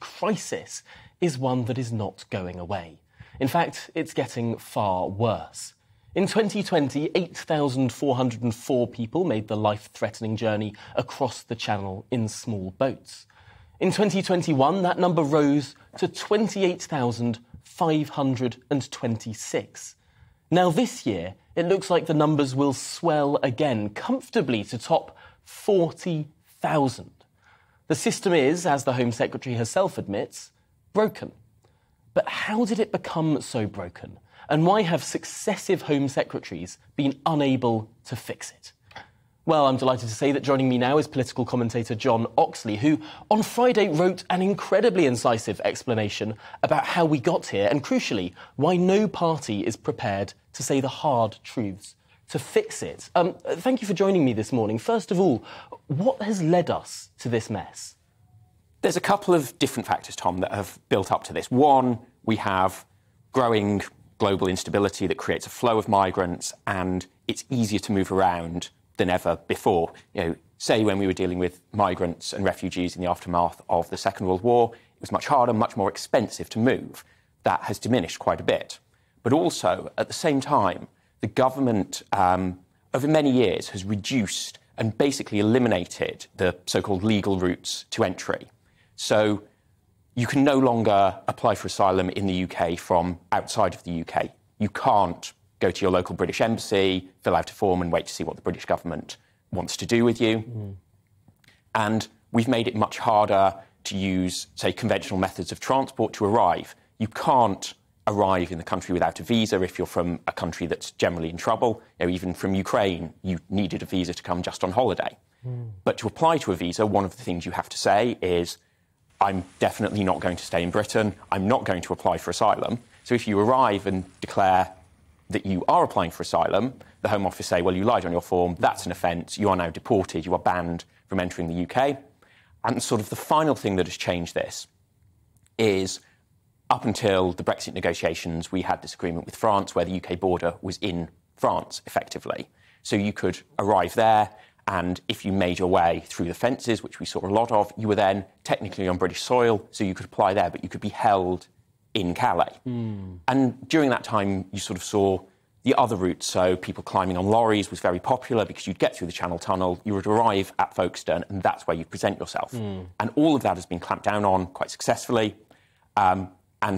crisis is one that is not going away. In fact, it's getting far worse. In 2020, 8,404 people made the life-threatening journey across the Channel in small boats. In 2021, that number rose to 28,526. Now this year, it looks like the numbers will swell again, comfortably to top 40,000. The system is, as the Home Secretary herself admits, broken. But how did it become so broken? And why have successive Home Secretaries been unable to fix it? Well, I'm delighted to say that joining me now is political commentator John Oxley, who on Friday wrote an incredibly incisive explanation about how we got here and, crucially, why no party is prepared to say the hard truths to fix it. Thank you for joining me this morning. First of all, what has led us to this mess? There's a couple of different factors, Tom, that have built up to this. One, we have growing global instability that creates a flow of migrants, and it's easier to move around than ever before. You know, say when we were dealing with migrants and refugees in the aftermath of the Second World War, it was much harder, much more expensive to move. That has diminished quite a bit. But also, at the same time, the government, over many years, has reduced and basically eliminated the so-called legal routes to entry. So you can no longer apply for asylum in the UK from outside of the UK. You can't go to your local British embassy, fill out a form and wait to see what the British government wants to do with you. And we've made it much harder to use, say, conventional methods of transport to arrive. You can't arrive in the country without a visa if you're from a country that's generally in trouble. You know, even from Ukraine, you needed a visa to come just on holiday. But to apply to a visa, one of the things you have to say is, I'm definitely not going to stay in Britain, I'm not going to apply for asylum. So if you arrive and declare that you are applying for asylum, the Home Office say, well, you lied on your form, that's an offence, you are now deported, you are banned from entering the UK. And sort of the final thing that has changed this is, up until the Brexit negotiations, we had this agreement with France where the UK border was in France, effectively. So you could arrive there, and if you made your way through the fences, which we saw a lot of, you were then technically on British soil, so you could apply there, but you could be held in Calais. And during that time, you sort of saw the other routes. So people climbing on lorries was very popular because you'd get through the Channel Tunnel, you would arrive at Folkestone, and that's where you'd present yourself. And all of that has been clamped down on quite successfully. And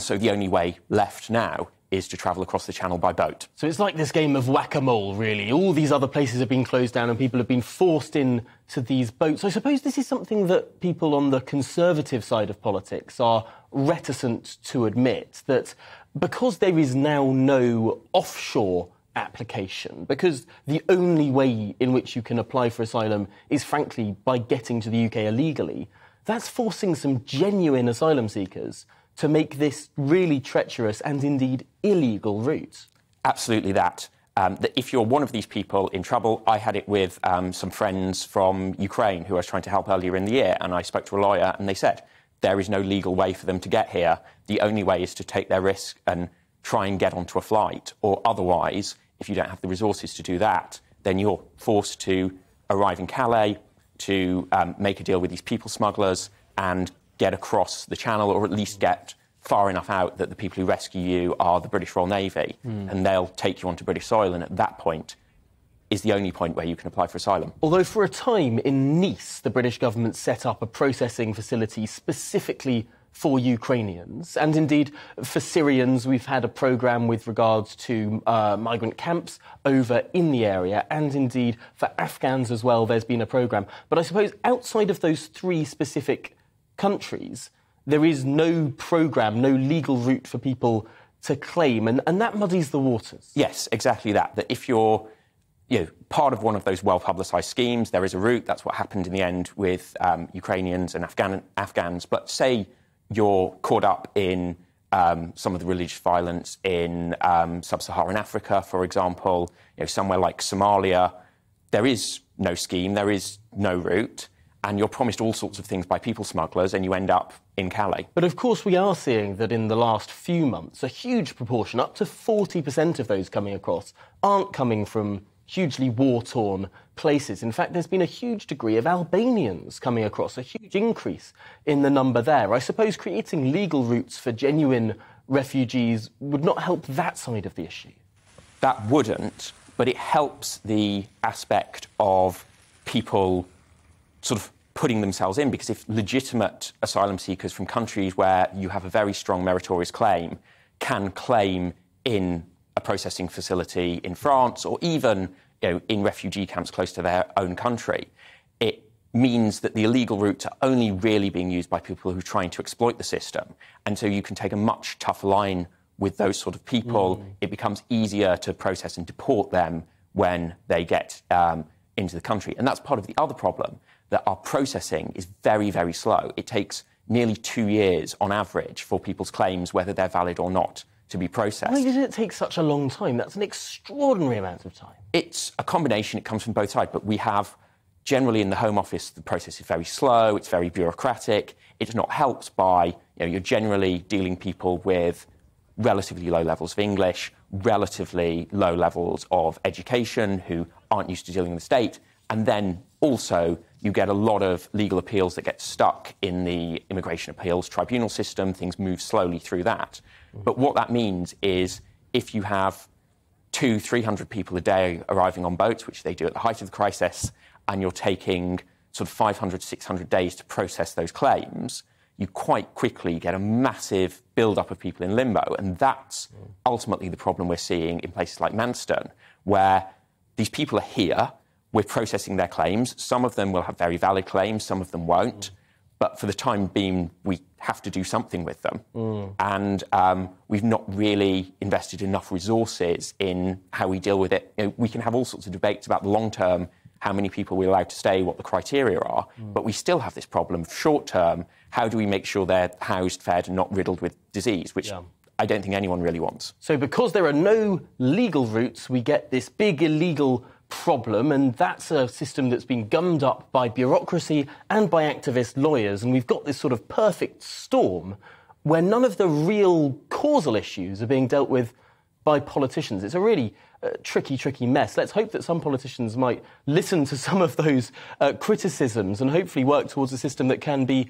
so the only way left now is to travel across the Channel by boat. So it's like this game of whack-a-mole, really. All these other places have been closed down and people have been forced in to these boats. I suppose this is something that people on the Conservative side of politics are reticent to admit, that because there is now no offshore application, because the only way in which you can apply for asylum is, frankly, by getting to the UK illegally, that's forcing some genuine asylum seekers to make this really treacherous and, indeed, illegal route. Absolutely that. That if you're one of these people in trouble, I had it with some friends from Ukraine who I was trying to help earlier in the year, and I spoke to a lawyer and they said there is no legal way for them to get here. The only way is to take their risk and try and get onto a flight, or otherwise, if you don't have the resources to do that, then you're forced to arrive in Calais to make a deal with these people smugglers and get across the Channel, or at least get far enough out that the people who rescue you are the British Royal Navy, and they'll take you onto British soil, and at that point is the only point where you can apply for asylum. Although for a time in Nice, the British government set up a processing facility specifically for Ukrainians, and indeed for Syrians we've had a programme with regards to migrant camps over in the area, and indeed for Afghans as well there's been a programme. But I suppose outside of those three specific countries, there is no programme, no legal route for people to claim, and that muddies the waters. Yes, exactly that. That if you're part of one of those well-publicised schemes, there is a route. That's what happened in the end with Ukrainians and Afghans. But say you're caught up in some of the religious violence in sub-Saharan Africa, for example, somewhere like Somalia, there is no scheme, there is no route, and you're promised all sorts of things by people smugglers, and you end up in Calais. But of course we are seeing that in the last few months, a huge proportion, up to 40% of those coming across, aren't coming from hugely war-torn places. In fact, there's been a huge degree of Albanians coming across, a huge increase in the number there. I suppose creating legal routes for genuine refugees would not help that side of the issue. That wouldn't, but it helps the aspect of people sort of putting themselves in, because if legitimate asylum seekers from countries where you have a very strong meritorious claim can claim in a processing facility in France or even, you know, in refugee camps close to their own country, it means that the illegal routes are only really being used by people who are trying to exploit the system. And so you can take a much tougher line with those sort of people. It becomes easier to process and deport them when they get into the country. And that's part of the other problem, that our processing is very, very slow. It takes nearly 2 years on average for people's claims, whether they're valid or not, to be processed. Why did it take such a long time? That's an extraordinary amount of time. It's a combination. It comes from both sides. But we have, generally in the Home Office, the process is very slow, it's very bureaucratic. It's not helped by, you know, you're generally dealing people with relatively low levels of English, relatively low levels of education, who aren't used to dealing with the state. And then also you get a lot of legal appeals that get stuck in the immigration appeals tribunal system. Things move slowly through that. But what that means is if you have 200-300 people a day arriving on boats, which they do at the height of the crisis, and you're taking sort of 500-600 days to process those claims, you quite quickly get a massive build-up of people in limbo. And that's ultimately the problem we're seeing in places like Manston, where these people are here. We're processing their claims. Some of them will have very valid claims, some of them won't. But for the time being, we have to do something with them. And we've not really invested enough resources in how we deal with it. You know, we can have all sorts of debates about the long term, how many people we're allowed to stay, what the criteria are, but we still have this problem of short term. How do we make sure they're housed, fed, and not riddled with disease, which I don't think anyone really wants. So because there are no legal routes, we get this big illegal problem, and that's a system that's been gummed up by bureaucracy and by activist lawyers, and we've got this sort of perfect storm where none of the real causal issues are being dealt with by politicians. It's a really tricky mess. Let's hope that some politicians might listen to some of those criticisms and hopefully work towards a system that can be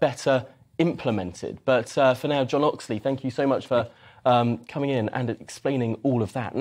better implemented. But for now, John Oxley, thank you so much for coming in and explaining all of that.